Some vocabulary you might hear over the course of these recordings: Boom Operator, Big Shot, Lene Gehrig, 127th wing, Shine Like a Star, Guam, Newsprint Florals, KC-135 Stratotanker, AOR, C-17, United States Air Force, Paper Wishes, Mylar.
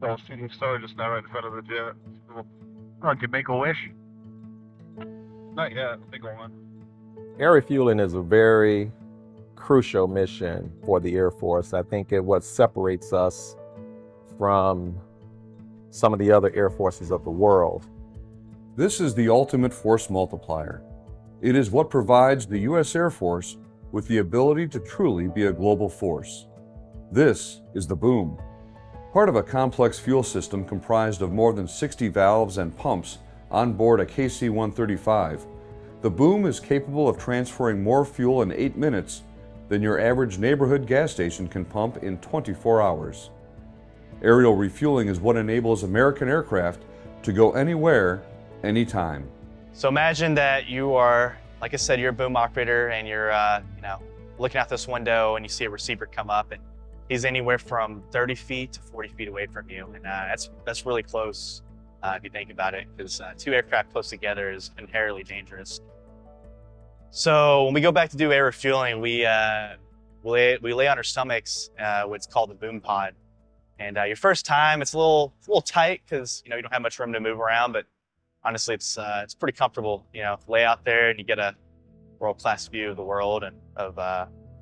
Those shooting star just now right in front of the jet. I can make a wish. Not yet, I think I want. Air refueling is a very crucial mission for the Air Force. I think it what separates us from some of the other air forces of the world. This is the ultimate force multiplier. It is what provides the U.S. Air Force with the ability to truly be a global force. This is the boom. Part of a complex fuel system comprised of more than 60 valves and pumps on board a KC-135, the boom is capable of transferring more fuel in 8 minutes than your average neighborhood gas station can pump in 24 hours. Aerial refueling is what enables American aircraft to go anywhere, anytime. So imagine that you are, like I said, you're a boom operator and you're, looking out this window and you see a receiver come up and he's anywhere from 30 feet to 40 feet away from you. And that's really close if you think about it, because two aircraft close together is inherently dangerous. So when we go back to do air refueling, we lay on our stomachs, what's called the boom pod. And your first time, it's a little tight because you don't have much room to move around. But honestly, it's pretty comfortable. Lay out there and you get a world-class view of the world and of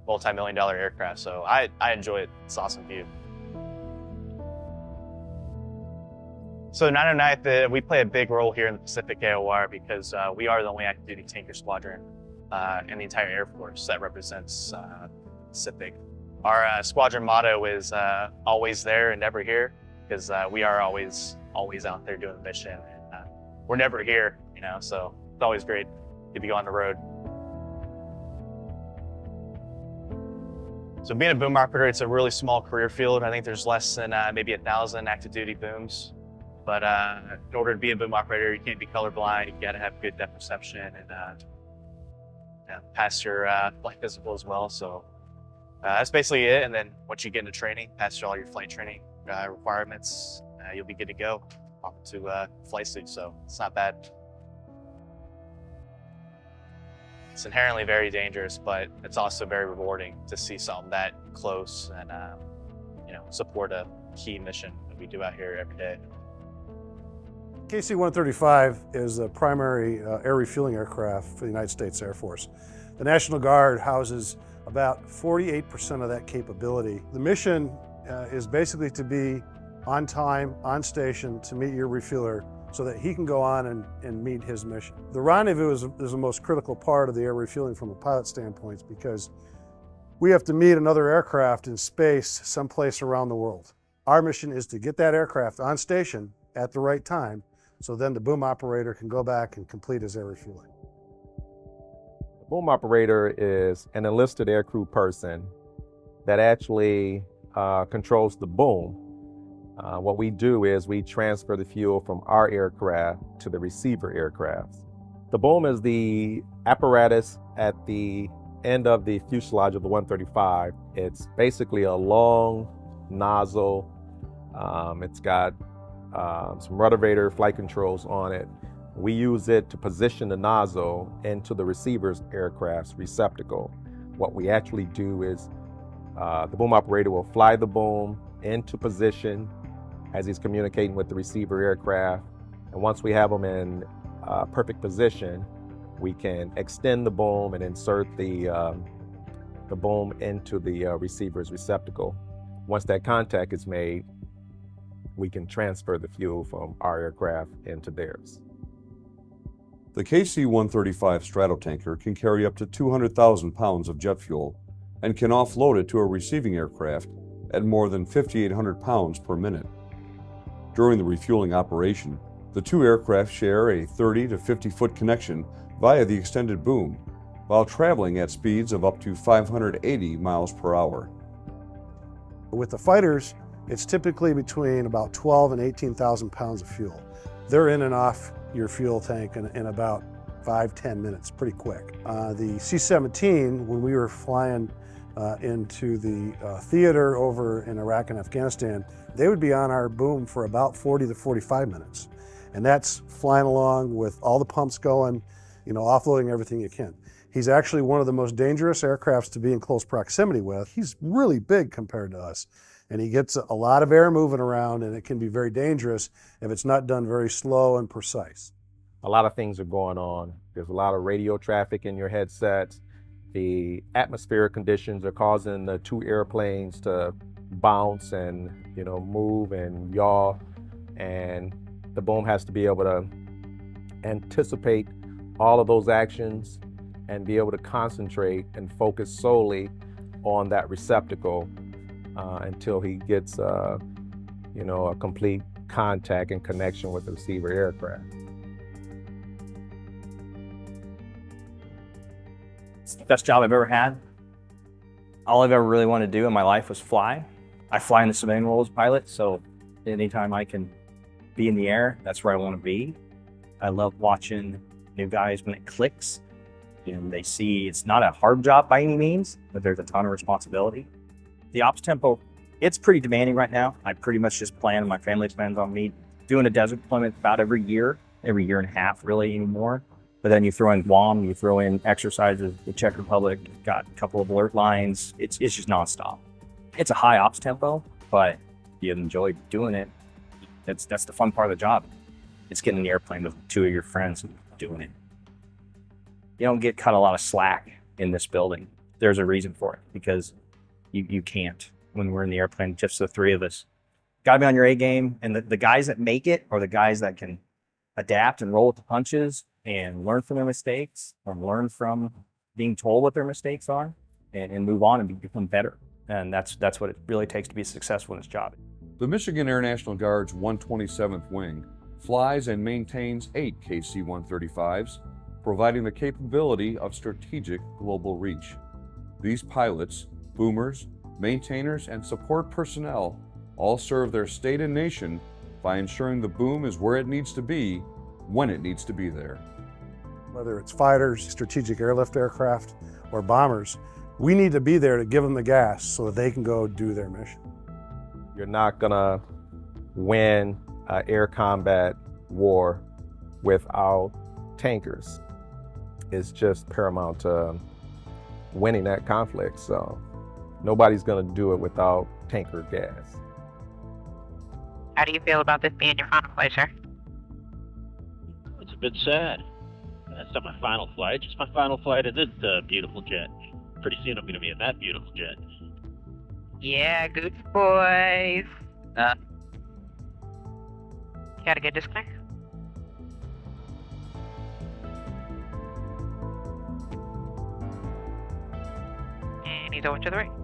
multi-million-dollar aircraft. So I enjoy it. It's an awesome view. So 909th, we play a big role here in the Pacific AOR because we are the only active duty tanker squadron in the entire Air Force that represents the Pacific. Our squadron motto is always there and never here, because we are always out there doing the mission. And, we're never here, so it's always great to be on the road. So being a boom operator, it's a really small career field. I think there's less than maybe 1,000 active duty booms. But in order to be a boom operator, you can't be colorblind. You gotta have good depth perception and pass your flight physical as well. So. That's basically it, and then once you get into training, pass all your flight training requirements, you'll be good to go off to flight suit, so it's not bad. It's inherently very dangerous, but it's also very rewarding to see something that close and support a key mission that we do out here every day. KC-135 is the primary air refueling aircraft for the United States Air Force. The National Guard houses about 48% of that capability. The mission is basically to be on time, on station, to meet your refueler so that he can go on and meet his mission. The rendezvous is the most critical part of the air refueling from a pilot standpoint, because we have to meet another aircraft in space someplace around the world. Our mission is to get that aircraft on station at the right time, so then the boom operator can go back and complete his air refueling. Boom operator is an enlisted aircrew person that actually controls the boom. What we do is we transfer the fuel from our aircraft to the receiver aircraft. The boom is the apparatus at the end of the fuselage of the 135. It's basically a long nozzle. It's got some ruderator flight controls on it. We use it to position the nozzle into the receiver's aircraft's receptacle. What we actually do is the boom operator will fly the boom into position as he's communicating with the receiver aircraft. And once we have them in perfect position, we can extend the boom and insert the boom into the receiver's receptacle. Once that contact is made, we can transfer the fuel from our aircraft into theirs. The KC-135 Stratotanker can carry up to 200,000 pounds of jet fuel and can offload it to a receiving aircraft at more than 5,800 pounds per minute. During the refueling operation, the two aircraft share a 30 to 50-foot connection via the extended boom while traveling at speeds of up to 580 miles per hour. With the fighters, it's typically between about 12,000 and 18,000 pounds of fuel. They're in and off your fuel tank in about 5–10 minutes, pretty quick. The C-17, when we were flying into the theater over in Iraq and Afghanistan, they would be on our boom for about 40 to 45 minutes. And that's flying along with all the pumps going, offloading everything you can. He's actually one of the most dangerous aircrafts to be in close proximity with. He's really big compared to us. and he gets a lot of air moving around, and it can be very dangerous if it's not done very slow and precise. A lot of things are going on. There's a lot of radio traffic in your headsets. The atmospheric conditions are causing the two airplanes to bounce and, you know, move and yaw, and the boom has to be able to anticipate all of those actions and be able to concentrate and focus solely on that receptacle until he gets, you know, a complete contact and connection with the receiver aircraft. It's the best job I've ever had. All I've ever really wanted to do in my life was fly. I fly in the civilian role as pilot, so anytime I can be in the air, that's where I want to be. I love watching new guys when it clicks and they see it's not a hard job by any means, but there's a ton of responsibility. The ops tempo, it's pretty demanding right now. I pretty much just plan, my family plans on me doing a desert deployment about every year and a half really anymore. But then you throw in Guam, you throw in exercises, the Czech Republic, got a couple of alert lines. It's just nonstop. It's a high ops tempo, but you enjoy doing it. That's the fun part of the job. It's getting in the airplane with two of your friends and doing it. You don't get cut a lot of slack in this building. There's a reason for it, because you can't. When we're in the airplane, just the three of us. Gotta be on your A game, and the guys that make it are the guys that can adapt and roll with the punches and learn from their mistakes, or learn from being told what their mistakes are, and move on and become better. And that's what it really takes to be successful in this job. The Michigan Air National Guard's 127th Wing flies and maintains 8 KC-135s, providing the capability of strategic global reach. These pilots, boomers, maintainers, and support personnel all serve their state and nation by ensuring the boom is where it needs to be, when it needs to be there. Whether it's fighters, strategic airlift aircraft, or bombers, we need to be there to give them the gas so that they can go do their mission. You're not gonna win an air combat war without tankers. It's just paramount to winning that conflict, so nobody's gonna do it without tanker gas. How do you feel about this being your final flight, sir? It's a bit sad. That's not my final flight, just my final flight in this beautiful jet. Pretty soon I'm going to be in that beautiful jet. Yeah, good boys. Gotta get disconnected. And he's over to the right.